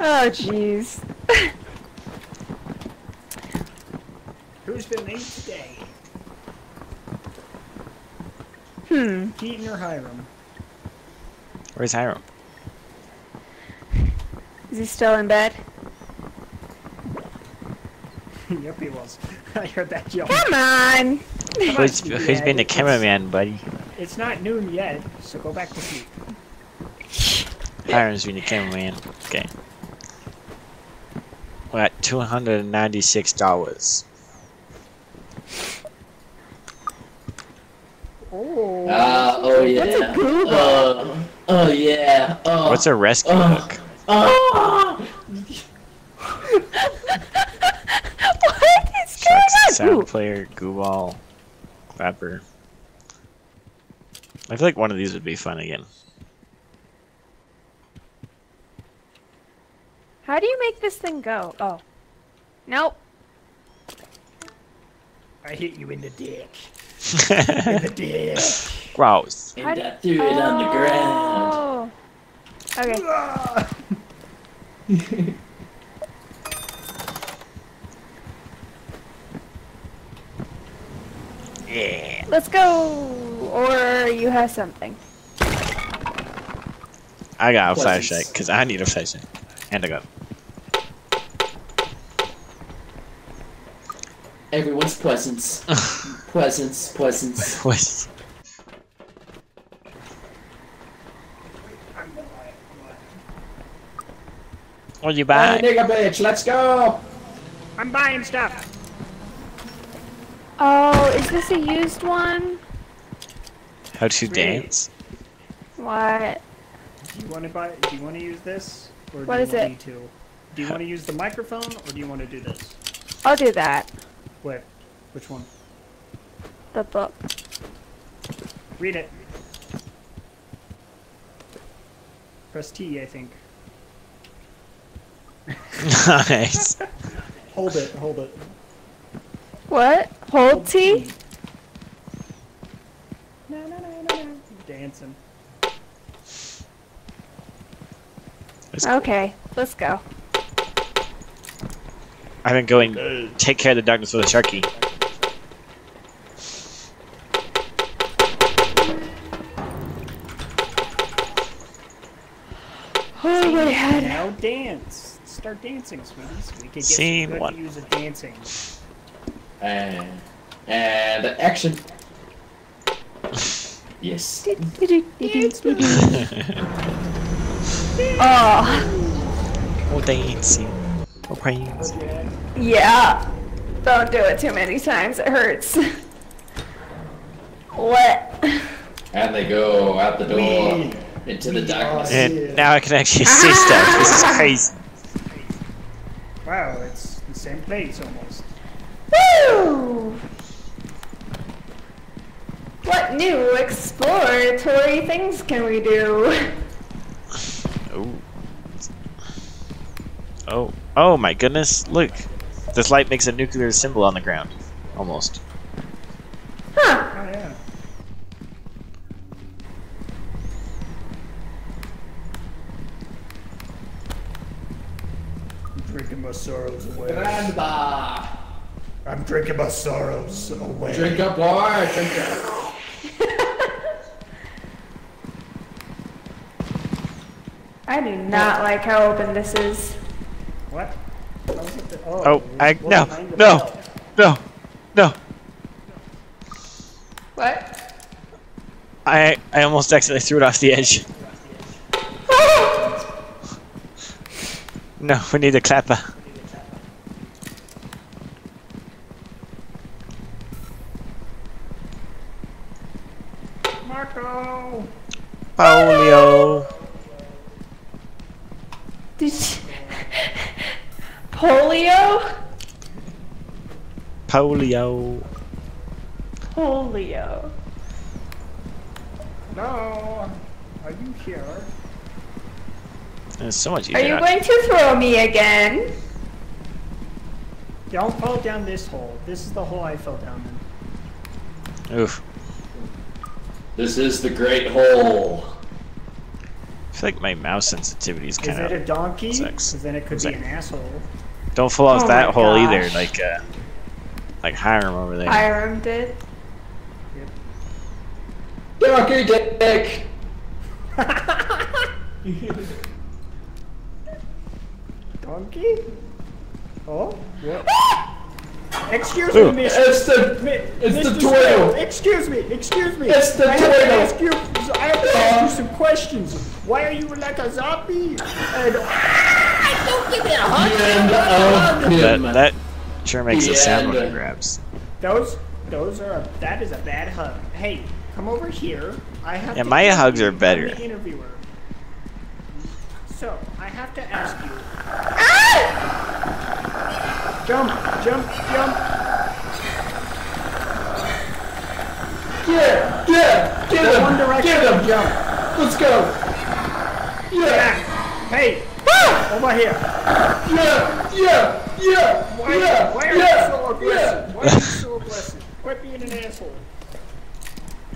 Oh, jeez. Who's been late today? Keaton or Hiram? Where's Hiram? Is he still in bed? Yep, he was. I heard that yell. Come on! Who's been the cameraman, buddy? It's not noon yet, so go back to sleep. Hiram's been the cameraman. Okay. We're at $296. Oh. Oh yeah. What's a Google book? Oh yeah. What's a rescue book? What is going on? Sound player, gooball, clapper. I feel like one of these would be fun again. How do you make this thing go? Oh. Nope. I hit you in the dick. In the dick. Gross. And I threw it on the ground. Okay. Yeah. Let's go. Or you have something. I got a flashlight because I need a flashlight. And I got it. Everyone's presents. Presents, presents. What? What are you buying? Hey, nigga bitch, let's go! I'm buying stuff. Oh, is this a used one? How to dance? What? Do you want to buy? Do you want to use this? Or what is it? Do you want to use the microphone or do you want to do this? I'll do that. Wait, which one? The book. Read it. Press T, I think. Nice. Hold it, hold it. What? Hold T? No, no, no, no, no. Dancing. Okay, let's go. I've been going take care of the darkness with a sharky. Oh my head. Now dance. Start dancing, sweeties. We can get some good views of dancing. And action. Yes. Oh. Oh, dancing. Oh, crazy. Yeah. Don't do it too many times. It hurts. What? And they go out the door into the darkness. And now I can actually see stuff. This is crazy. Wow, it's the same place almost. Woo! What new exploratory things can we do? Oh, oh my goodness, look. This light makes a nuclear symbol on the ground. Almost. Huh. Oh, yeah. I'm drinking my sorrows away. Grandpa! I'm drinking my sorrows away. Drink up, boy! Drink up! I do not like how open this is. What? Oh, I no. What? I almost accidentally threw it off the edge. No, we need a clapper. Marco. Polio. Did you... Polio? Polio. Polio. No. Are you here? There's so much. Are you going to throw me again? Don't fall down this hole. This is the hole I fell down in. Oof. This is the great hole. I feel like my mouse sensitivity is kind of. Is it a donkey? Sucks. Then it could be an asshole. Don't fall off that hole either, like Hiram over there. Hiram did. Yep. Donkey dick. Donkey? Oh? What? Excuse me, it's the toil. Excuse me. It's the toil. I have to ask you some questions. Why are you like a zombie? And I don't give it a hug. That sure makes a sound when it grabs. That is a bad hug. Hey, come over here. I have. Yeah, my hugs are better. Interviewer. So I have to ask you. Jump! Yeah! Get him! Jump! Let's go! Yeah! Hey! Ah! Over here! Yeah! Why are you so aggressive? Why are you so aggressive? Quit being an asshole!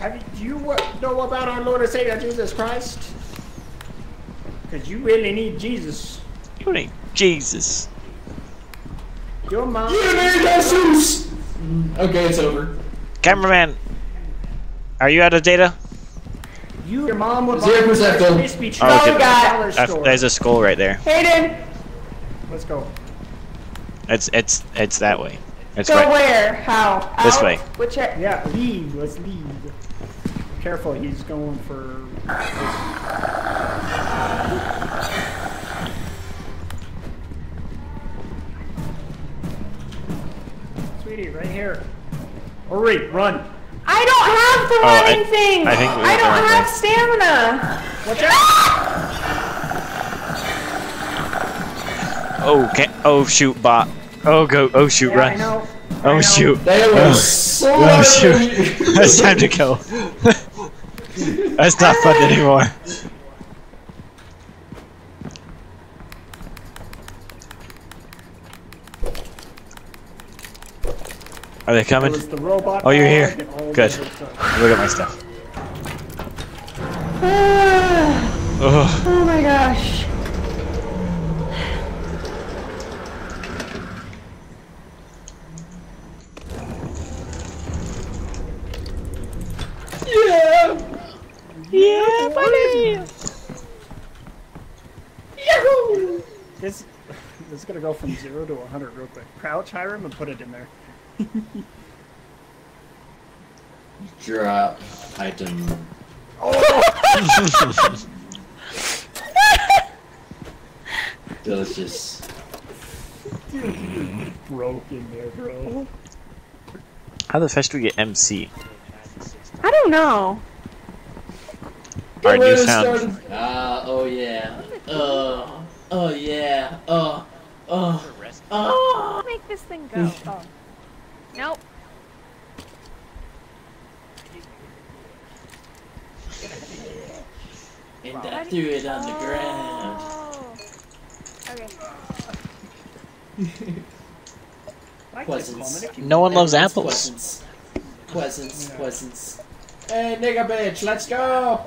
Do you know about our Lord and Savior Jesus Christ? Because you really need Jesus. You need Jesus. Your mom. You need Jesus! Okay, it's over. Cameraman, are you out of data? Your mom would like a crispy treat. There's a skull right there. Hayden! Let's go. It's that way. It's go right. Where? How? Out? This way. Which way? Yeah, leave. Let's leave. Careful, he's going for... Right here. Hurry, run. I don't have the running thing. I don't have stamina. Watch out. Okay. Oh, shoot, bot. Oh, go. Oh, shoot, run. I know. Oh, shoot. Oh, shoot. It's time to go. That's not fun anymore. Are they coming? Oh, you're here. Good. Look at my stuff. Oh my gosh. Yeah, buddy. Yahoo! This is gonna go from 0 to 100 real quick. Crouch, Hiram, and put it in there. Drop item. Oh! Delicious. Dude, you broke in there, bro. How the fetch do we get MC? I don't know. Our new sound. Oh, make this thing go. Oh. Nope. And I threw it on the ground. Okay. Pleasants. No one loves apples. Pleasants. Hey, nigga bitch, let's go!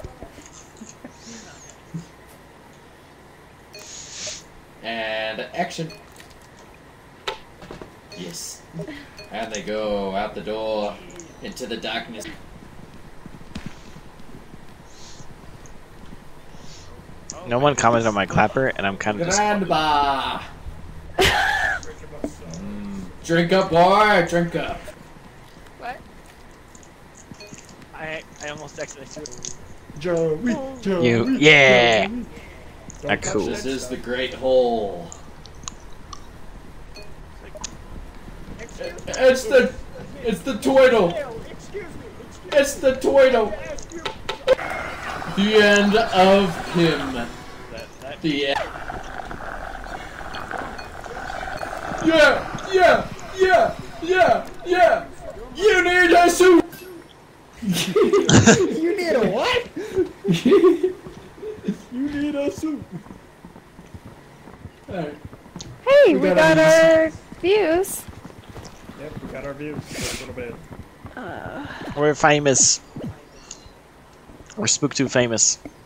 And action. Yes. And they go out the door into the darkness. No one commented on my clapper, and I'm kind of Grandma. Drink up, boy! Drink up. What? I almost accidentally threw it. Joey. You. Yeah. That's cool. This is the Great Hole. It's the toidle. It's the toidle. The end of him. The end. Yeah. You need a suit. You need a what? You need a suit. All right. Hey, we got our views. Yep, we got our views for a little bit. We're famous. We're spook too famous.